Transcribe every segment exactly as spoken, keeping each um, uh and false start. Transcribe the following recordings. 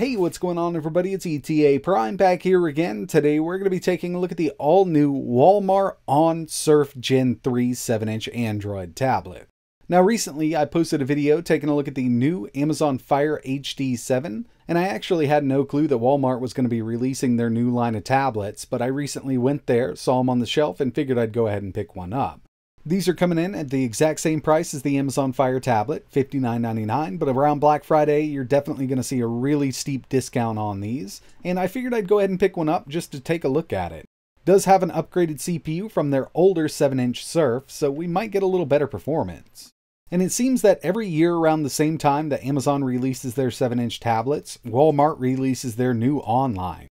Hey, what's going on everybody? It's E T A Prime back here again. Today we're going to be taking a look at the all-new Walmart Onn Surf Gen three seven inch Android tablet. Now recently I posted a video taking a look at the new Amazon Fire H D seven, and I actually had no clue that Walmart was going to be releasing their new line of tablets, but I recently went there, saw them on the shelf, and figured I'd go ahead and pick one up. These are coming in at the exact same price as the Amazon Fire tablet, fifty-nine ninety-nine, but around Black Friday, you're definitely going to see a really steep discount on these, and I figured I'd go ahead and pick one up just to take a look at it. It does have an upgraded C P U from their older seven inch Surf, so we might get a little better performance. And it seems that every year around the same time that Amazon releases their seven inch tablets, Walmart releases their new online.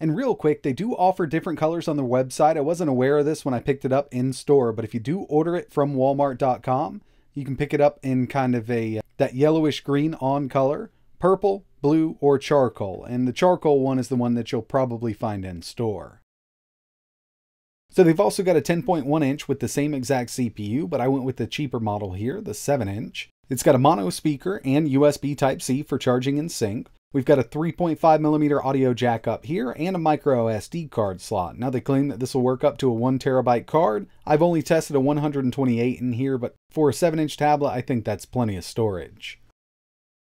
And real quick, they do offer different colors on their website. I wasn't aware of this when I picked it up in store, but if you do order it from walmart dot com, you can pick it up in kind of a that yellowish green on color, purple, blue, or charcoal. And the charcoal one is the one that you'll probably find in store. So they've also got a ten point one inch with the same exact C P U, but I went with the cheaper model here, the seven inch. It's got a mono speaker and U S B Type-C for charging and sync. We've got a three point five millimeter audio jack up here and a micro S D card slot. Now they claim that this will work up to a one terabyte card. I've only tested a one twenty-eight in here, but for a seven inch tablet, I think that's plenty of storage.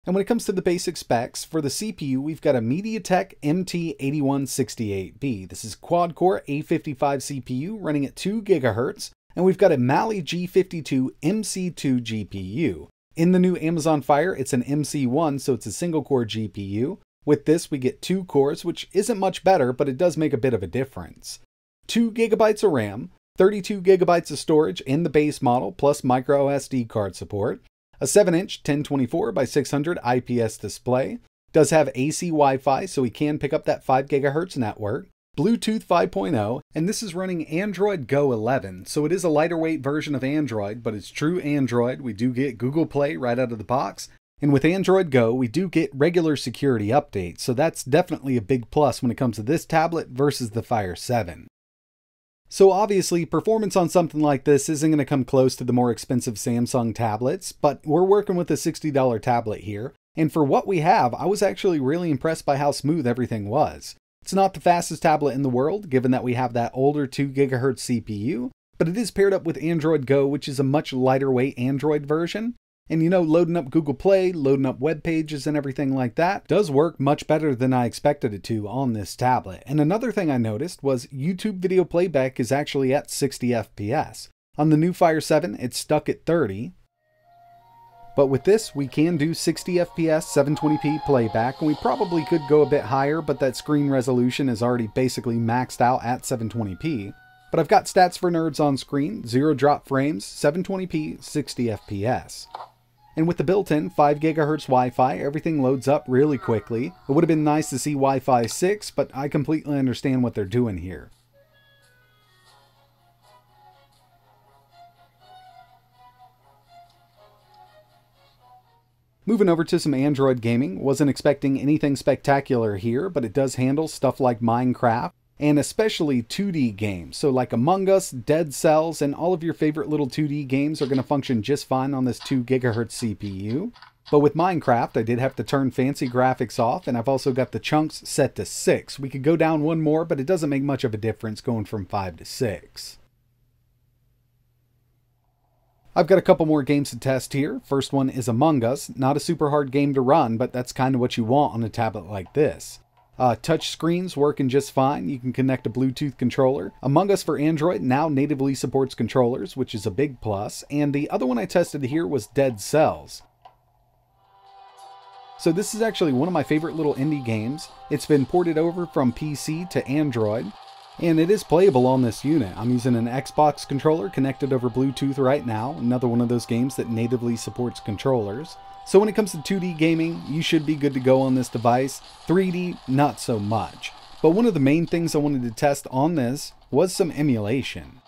And when it comes to the basic specs, for the C P U, we've got a MediaTek M T eighty-one sixty-eight B. This is quad-core A fifty-five C P U running at two gigahertz, and we've got a Mali G fifty-two M C two G P U. In the new Amazon Fire, it's an M C one, so it's a single-core G P U. With this, we get two cores, which isn't much better, but it does make a bit of a difference. two gigabytes of RAM, thirty-two gigabytes of storage in the base model, plus micro S D card support, a seven inch ten twenty-four by six hundred I P S display, does have A C Wi-Fi, so we can pick up that five gigahertz network, Bluetooth five point oh, and this is running Android Go eleven, so it is a lighter weight version of Android, but it's true Android. We do get Google Play right out of the box, and with Android Go, we do get regular security updates, so that's definitely a big plus when it comes to this tablet versus the Fire seven. So obviously, performance on something like this isn't going to come close to the more expensive Samsung tablets, but we're working with a sixty dollar tablet here, and for what we have, I was actually really impressed by how smooth everything was. It's not the fastest tablet in the world, given that we have that older two gigahertz C P U, but it is paired up with Android Go, which is a much lighter weight Android version. And you know, loading up Google Play, loading up web pages and everything like that does work much better than I expected it to on this tablet. And another thing I noticed was YouTube video playback is actually at sixty F P S. On the new Fire seven, it's stuck at thirty. But with this, we can do sixty F P S, seven twenty P playback, and we probably could go a bit higher, but that screen resolution is already basically maxed out at seven twenty P. But I've got stats for nerds on screen, zero drop frames, seven twenty P, sixty F P S. And with the built-in five gigahertz Wi-Fi, everything loads up really quickly. It would have been nice to see Wi-Fi six, but I completely understand what they're doing here. Moving over to some Android gaming, wasn't expecting anything spectacular here, but it does handle stuff like Minecraft, and especially two D games. So like Among Us, Dead Cells, and all of your favorite little two D games are going to function just fine on this two gigahertz C P U. But with Minecraft, I did have to turn fancy graphics off, and I've also got the chunks set to six. We could go down one more, but it doesn't make much of a difference going from five to six. I've got a couple more games to test here. First one is Among Us. Not a super hard game to run, but that's kind of what you want on a tablet like this. Uh, touch screens working just fine. You can connect a Bluetooth controller. Among Us for Android now natively supports controllers, which is a big plus. And the other one I tested here was Dead Cells. So this is actually one of my favorite little indie games. It's been ported over from P C to Android, and it is playable on this unit. I'm using an Xbox controller connected over Bluetooth right now, another one of those games that natively supports controllers. So when it comes to two D gaming, you should be good to go on this device. three D, not so much. But one of the main things I wanted to test on this was some emulation.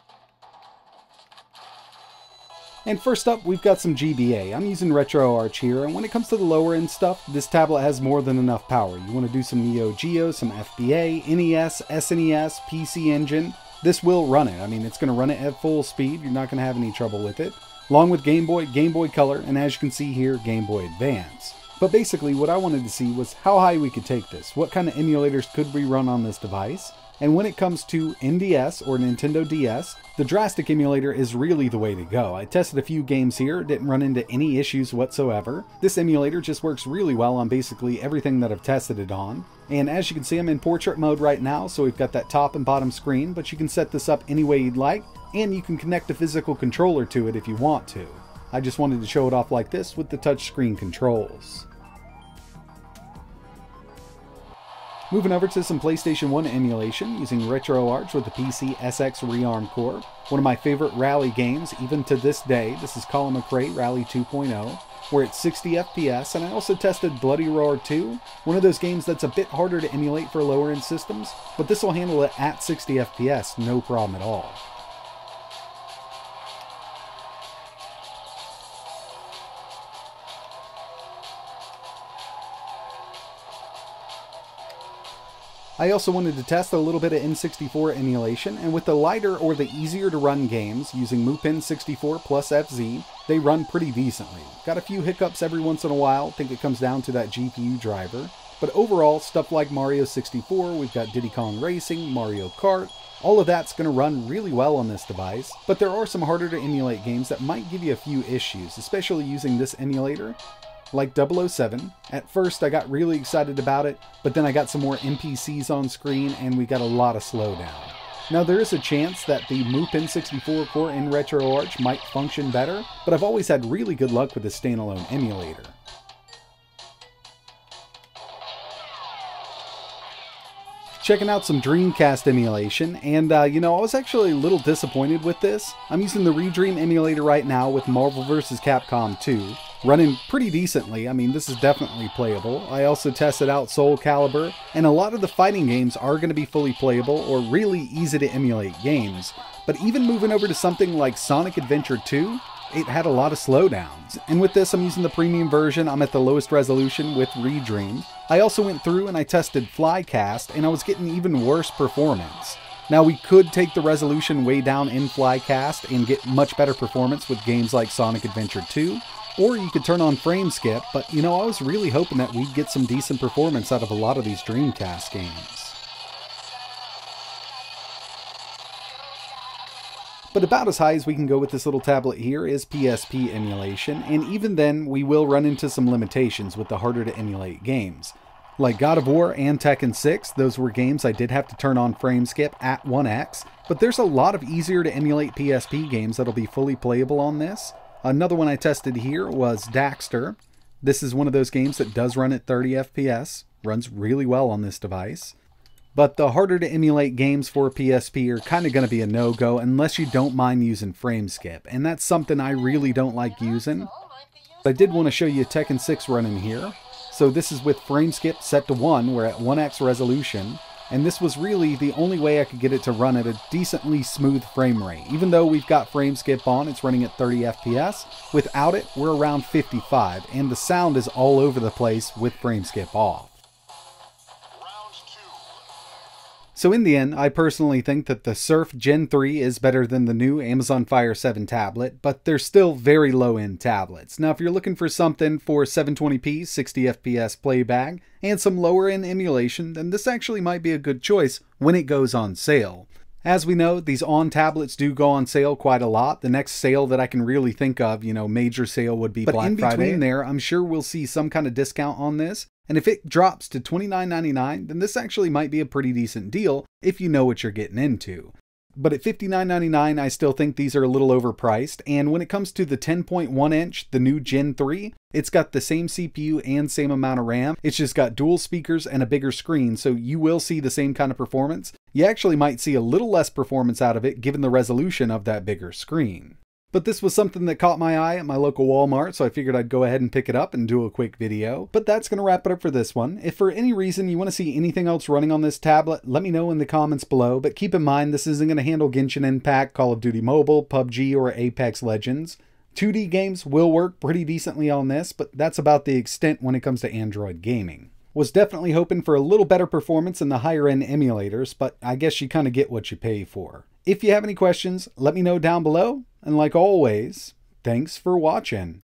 And first up, we've got some G B A. I'm using RetroArch here, and when it comes to the lower end stuff, this tablet has more than enough power. You want to do some Neo Geo, some F B A, N E S, S N E S, P C Engine. This will run it. I mean, it's going to run it at full speed. You're not going to have any trouble with it. Along with Game Boy, Game Boy Color, and as you can see here, Game Boy Advance. But basically what I wanted to see was how high we could take this, what kind of emulators could we run on this device, and when it comes to N D S or Nintendo D S, the Drastic emulator is really the way to go. I tested a few games here, didn't run into any issues whatsoever. This emulator just works really well on basically everything that I've tested it on. And as you can see, I'm in portrait mode right now, so we've got that top and bottom screen, but you can set this up any way you'd like, and you can connect a physical controller to it if you want to. I just wanted to show it off like this with the touchscreen controls. Moving over to some PlayStation one emulation using RetroArch with the P C S X Rearm core. One of my favorite rally games, even to this day. This is Colin McRae Rally two point oh, where it's sixty F P S, and I also tested Bloody Roar two, one of those games that's a bit harder to emulate for lower end systems, but this will handle it at sixty F P S, no problem at all. I also wanted to test a little bit of N sixty-four emulation, and with the lighter or the easier to run games using Mupen sixty-four Plus F Z, they run pretty decently. Got a few hiccups every once in a while, think it comes down to that G P U driver, but overall stuff like Mario sixty-four, we've got Diddy Kong Racing, Mario Kart, all of that's going to run really well on this device, but there are some harder to emulate games that might give you a few issues, especially using this emulator. Like double oh seven. At first I got really excited about it, but then I got some more N P Cs on screen and we got a lot of slowdown. Now there is a chance that the Mupen sixty-four core in RetroArch might function better, but I've always had really good luck with this standalone emulator. Checking out some Dreamcast emulation, and uh, you know, I was actually a little disappointed with this. I'm using the ReDream emulator right now with Marvel versus. Capcom two, running pretty decently. I mean, this is definitely playable. I also tested out Soul Calibur, and a lot of the fighting games are going to be fully playable or really easy to emulate games. But even moving over to something like Sonic Adventure two, it had a lot of slowdowns. And with this, I'm using the premium version. I'm at the lowest resolution with ReDream. I also went through and I tested Flycast, and I was getting even worse performance. Now we could take the resolution way down in Flycast and get much better performance with games like Sonic Adventure two, or you could turn on frame skip, but you know, I was really hoping that we'd get some decent performance out of a lot of these Dreamcast games. But about as high as we can go with this little tablet here is P S P emulation, and even then we will run into some limitations with the harder to emulate games. Like God of War and Tekken six, those were games I did have to turn on frame skip at one X, but there's a lot of easier to emulate P S P games that'll be fully playable on this. Another one I tested here was Daxter. This is one of those games that does run at thirty F P S, runs really well on this device. But the harder to emulate games for P S P are kind of going to be a no-go unless you don't mind using frame skip, and that's something I really don't like using. But I did want to show you Tekken six running here. So this is with frame skip set to one, we're at one X resolution, and this was really the only way I could get it to run at a decently smooth frame rate. Even though we've got frame skip on, it's running at thirty F P S. Without it, we're around fifty-five, and the sound is all over the place with frame skip off. So in the end, I personally think that the Surf Gen three is better than the new Amazon Fire seven tablet, but they're still very low-end tablets. Now if you're looking for something for seven twenty p, sixty F P S playback, and some lower-end emulation, then this actually might be a good choice when it goes on sale. As we know, these Onn tablets do go on sale quite a lot. The next sale that I can really think of, you know, major sale would be Black Friday. But in between there, I'm sure we'll see some kind of discount on this. And if it drops to twenty-nine ninety-nine, then this actually might be a pretty decent deal if you know what you're getting into. But at fifty-nine ninety-nine, I still think these are a little overpriced. And when it comes to the ten point one inch, the new Gen three, it's got the same C P U and same amount of RAM. It's just got dual speakers and a bigger screen, so you will see the same kind of performance. You actually might see a little less performance out of it given the resolution of that bigger screen. But this was something that caught my eye at my local Walmart, so I figured I'd go ahead and pick it up and do a quick video. But that's going to wrap it up for this one. If for any reason you want to see anything else running on this tablet, let me know in the comments below. But keep in mind, this isn't going to handle Genshin Impact, Call of Duty Mobile, P U B G, or Apex Legends. two D games will work pretty decently on this, but that's about the extent when it comes to Android gaming. Was definitely hoping for a little better performance in the higher end emulators, but I guess you kind of get what you pay for. If you have any questions, let me know down below. And like always, thanks for watching.